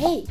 Hey.